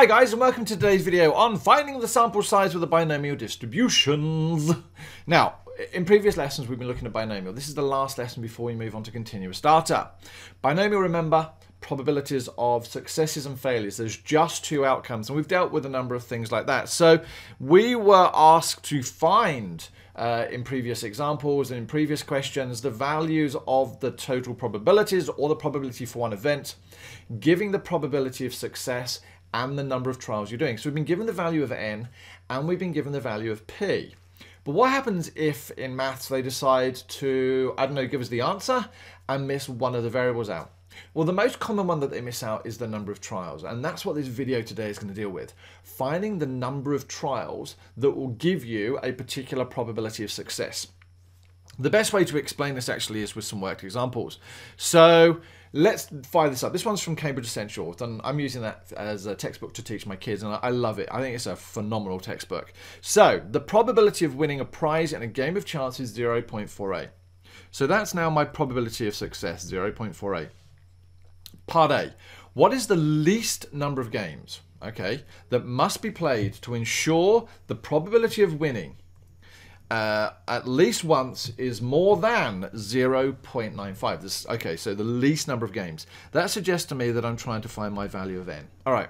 Hi guys, and welcome to today's video on finding the sample size with the binomial distributions. Now, in previous lessons we've been looking at binomial. This is the last lesson before we move on to continuous data. Binomial, remember, probabilities of successes and failures. There's just two outcomes, and we've dealt with a number of things like that. So we were asked to find in previous examples and in previous questions the values of the total probabilities or the probability for one event, giving the probability of success and the number of trials you're doing. So we've been given the value of n and we've been given the value of p. But what happens if in maths they decide to, I don't know, give us the answer and miss one of the variables out? Well, the most common one that they miss out is the number of trials, and that's what this video today is going to deal with. Finding the number of trials that will give you a particular probability of success. The best way to explain this actually is with some worked examples. So let's fire this up. This one's from Cambridge Essentials, and I'm using that as a textbook to teach my kids, and I love it. I think it's a phenomenal textbook. So the probability of winning a prize in a game of chance is 0.48. So that's now my probability of success, 0.48. Part A, what is the least number of games, okay, that must be played to ensure the probability of winning at least once is more than 0.95. This, okay, so the least number of games. That suggests to me that I'm trying to find my value of n. All right.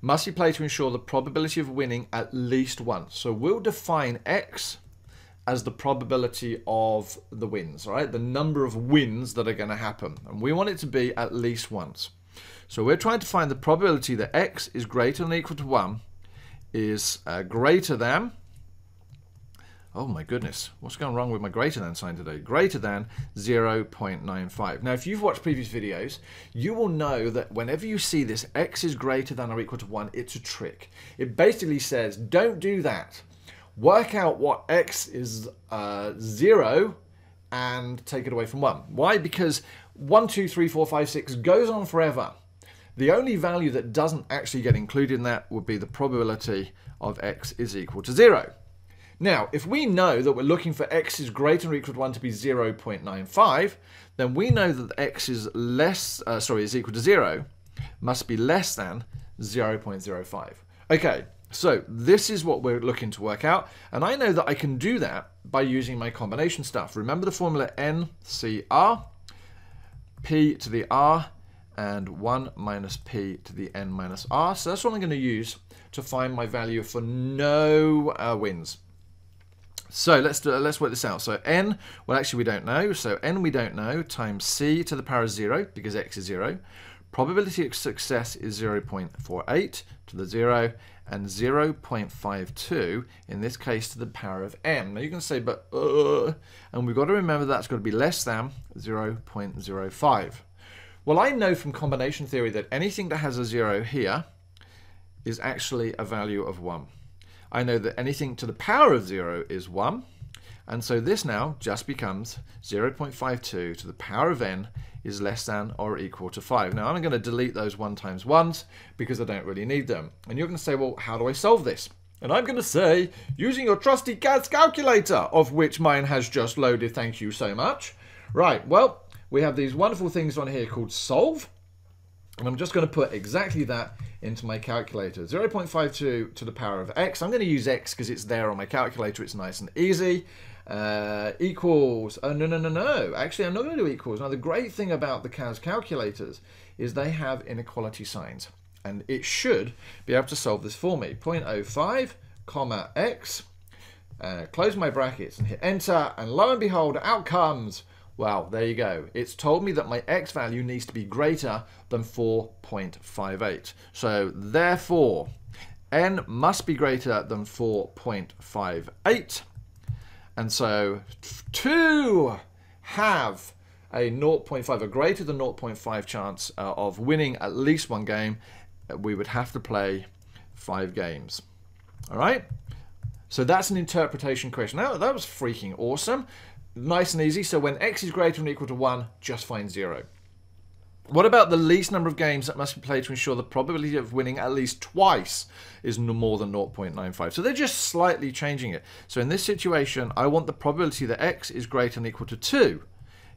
Must be played to ensure the probability of winning at least once. So we'll define x as the probability of the wins, all right? The number of wins that are going to happen. And we want it to be at least once. So we're trying to find the probability that x is greater than or equal to 1 is greater than... Oh my goodness, what's going wrong with my greater than sign today? Greater than 0.95. Now, if you've watched previous videos, you will know that whenever you see this, x is greater than or equal to 1, it's a trick. It basically says, don't do that. Work out what x is 0 and take it away from 1. Why? Because 1, 2, 3, 4, 5, 6 goes on forever. The only value that doesn't actually get included in that would be the probability of x is equal to 0. Now, if we know that we're looking for x is greater than or equal to 1 to be 0.95, then we know that x is equal to 0 must be less than 0.05. Okay, so this is what we're looking to work out, and I know that I can do that by using my combination stuff. Remember the formula NCR, p to the r, and 1 minus p to the n minus r. So that's what I'm going to use to find my value for no wins. So let's work this out. So n, well actually we don't know, so n we don't know, times c to the power of 0, because x is 0. Probability of success is 0.48 to the 0, and 0.52, in this case to the power of m. Now you can say, but, and we've got to remember that's got to be less than 0.05. Well, I know from combination theory that anything that has a 0 here is actually a value of 1. I know that anything to the power of 0 is 1, and so this now just becomes 0.52 to the power of n is less than or equal to 5. Now I'm going to delete those 1 times 1s because I don't really need them. And you're going to say, well, how do I solve this? And I'm going to say, using your trusty CAS calculator, of which mine has just loaded, thank you so much. Right, well, we have these wonderful things on here called solve, and I'm just going to put exactly that into my calculator. 0.52 to the power of x. I'm going to use x because it's there on my calculator. It's nice and easy. Equals, oh no. Actually, I'm not going to do equals. Now, the great thing about the CAS calculators is they have inequality signs, and it should be able to solve this for me. 0.05, comma, x, close my brackets and hit enter, and lo and behold, out comes. Well, there you go. It's told me that my x value needs to be greater than 4.58. So therefore, n must be greater than 4.58. And so to have a 0.5 or greater than 0.5 chance of winning at least one game, we would have to play 5 games. All right? So that's an interpretation question. Now, that was freaking awesome. Nice and easy. So when x is greater than or equal to 1, just find 0. What about the least number of games that must be played to ensure the probability of winning at least twice is more than 0.95? So they're just slightly changing it. So in this situation, I want the probability that x is greater than or equal to 2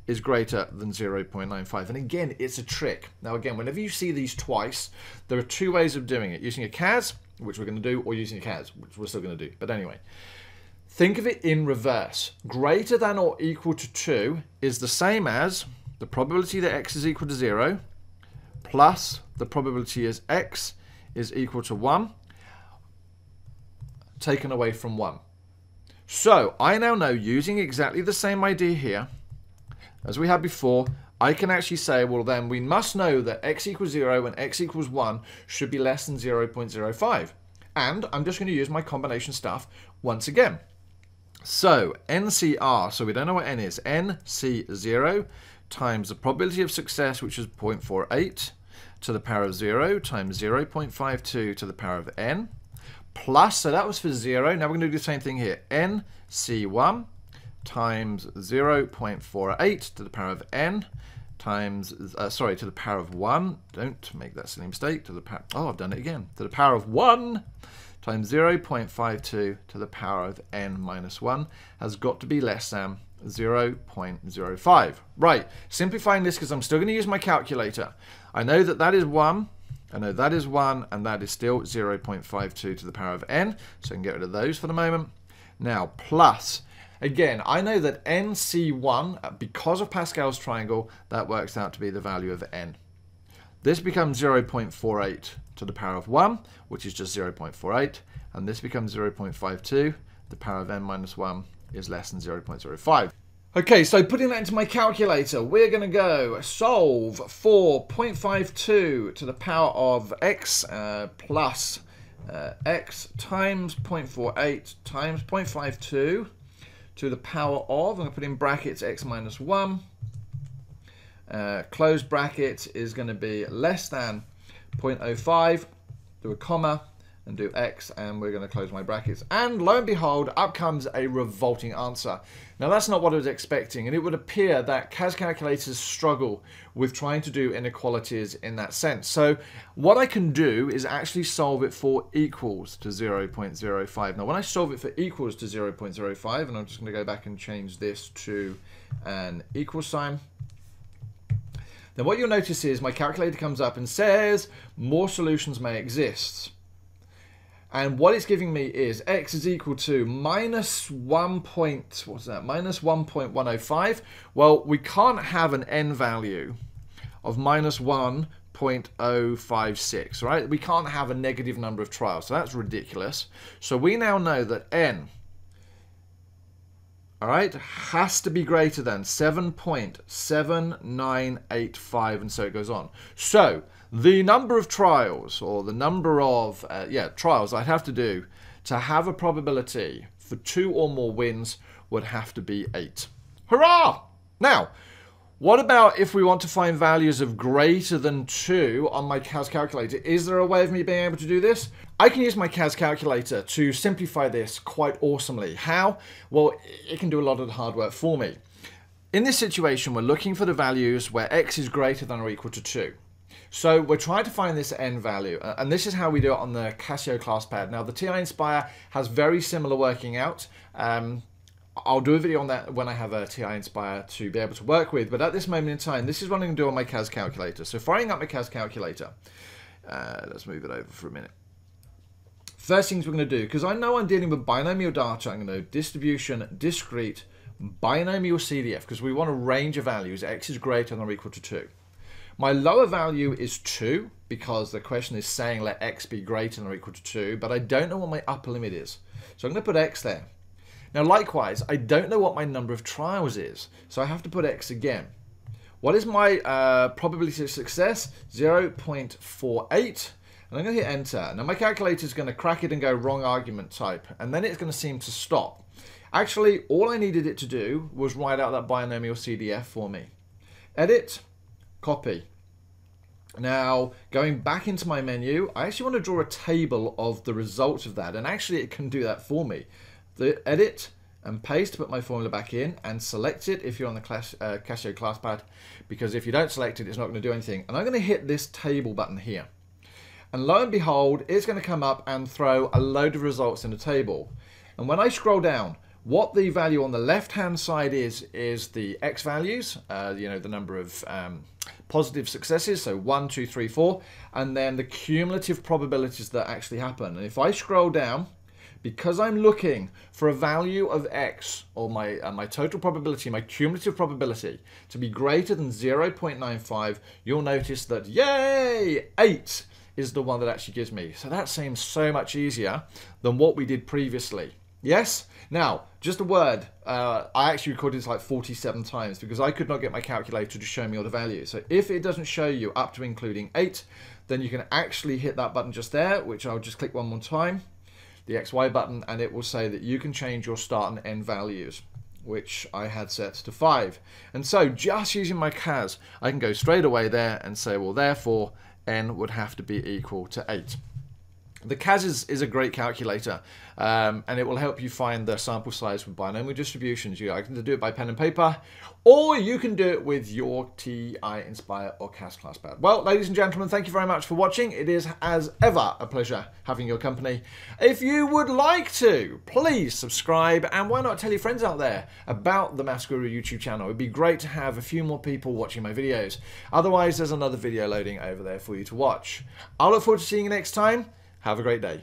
is greater than 0.95. And again, it's a trick. Now again, whenever you see these twice, there are two ways of doing it. Using a CAS, which we're going to do, or using a CAS, which we're still going to do. But anyway, think of it in reverse. Greater than or equal to 2 is the same as the probability that x is equal to 0, plus the probability is x is equal to 1, taken away from 1. So I now know, using exactly the same idea here as we had before, I can actually say, well then we must know that x equals 0 and x equals 1 should be less than 0.05. And I'm just going to use my combination stuff once again. So NCR, so we don't know what n is, NC0 times the probability of success, which is 0.48 to the power of 0 times 0.52 to the power of n, plus, so that was for 0, now we're going to do the same thing here, NC1 times 0.48 to the power of n times, to the power of 1, don't make that silly mistake, to the power, oh, I've done it again, to the power of 1 times 0.52 to the power of n minus 1 has got to be less than 0.05. Right, simplifying this because I'm still going to use my calculator. I know that that is 1, I know that is 1, and that is still 0.52 to the power of n, so I can get rid of those for the moment. Now, plus, again, I know that NC1, because of Pascal's triangle, that works out to be the value of n. This becomes 0.48 to the power of 1, which is just 0.48, and this becomes 0.52, the power of n minus 1 is less than 0.05. Okay, so putting that into my calculator, we're going to go solve for 0.52 to the power of x plus x times 0.48 times 0.52 to the power of, I'm going to put in brackets, x minus 1, close bracket is going to be less than 0.05, do a comma, and do x, and we're going to close my brackets. And lo and behold, up comes a revolting answer. Now that's not what I was expecting, and it would appear that CAS calculators struggle with trying to do inequalities in that sense. So what I can do is actually solve it for equals to 0.05. Now when I solve it for equals to 0.05, and I'm just going to go back and change this to an equal sign, then what you'll notice is my calculator comes up and says more solutions may exist. And what it's giving me is x is equal to minus 1.105. Well, we can't have an n value of minus 1.056, right? We can't have a negative number of trials, so that's ridiculous. So we now know that n, all right, has to be greater than 7.7985, and so it goes on. So the number of trials, or the number of trials I'd have to do to have a probability for 2 or more wins would have to be 8. Hurrah! Now, what about if we want to find values of greater than 2 on my CAS calculator? Is there a way of me being able to do this? I can use my CAS calculator to simplify this quite awesomely. How? Well, it can do a lot of the hard work for me. In this situation, we're looking for the values where x is greater than or equal to 2. So we're trying to find this n value, and this is how we do it on the Casio Classpad. Now the TI Inspire has very similar working out. I'll do a video on that when I have a TI Inspire to be able to work with, but at this moment in time, this is what I'm going to do on my CAS calculator. So firing up my CAS calculator, let's move it over for a minute. First things we're going to do, because I know I'm dealing with binomial data, I'm going to do distribution, discrete, binomial CDF, because we want a range of values, x is greater than or equal to 2. My lower value is 2, because the question is saying let x be greater than or equal to 2, but I don't know what my upper limit is. So I'm going to put x there. Now likewise, I don't know what my number of trials is, so I have to put x again. What is my probability of success? 0.48, and I'm going to hit enter. Now my calculator is going to crack it and go wrong argument type, and then it's going to seem to stop. Actually, all I needed it to do was write out that binomial CDF for me. Edit, copy. Now, going back into my menu, I actually want to draw a table of the results of that, and actually it can do that for me. The edit and paste, put my formula back in, and select it if you're on the Casio Classpad, because if you don't select it, it's not going to do anything. And I'm going to hit this table button here. And lo and behold, it's going to come up and throw a load of results in a table. And when I scroll down, What the value on the left-hand side is the X values, you know, the number of positive successes, so 1, 2, 3, 4, and then the cumulative probabilities that actually happen. And if I scroll down, because I'm looking for a value of X, or my total probability, my cumulative probability, to be greater than 0.95, you'll notice that, yay, 8 is the one that actually gives me. So that seems so much easier than what we did previously. Yes? Now, just a word, I actually recorded this like 47 times because I could not get my calculator to show me all the values. So if it doesn't show you up to including 8, then you can actually hit that button just there, which I'll just click one more time, the XY button, and it will say that you can change your start and end values, which I had set to 5. And so just using my CAS, I can go straight away there and say, well, therefore, n would have to be equal to 8. The CAS is a great calculator, and it will help you find the sample size with binomial distributions. You can do it by pen and paper, or you can do it with your TI Inspire or CAS Classpad. Well, ladies and gentlemen, thank you very much for watching. It is, as ever, a pleasure having your company. If you would like to, please subscribe, and why not tell your friends out there about the MaffsGuru YouTube channel. It would be great to have a few more people watching my videos. Otherwise, there's another video loading over there for you to watch. I look forward to seeing you next time. Have a great day.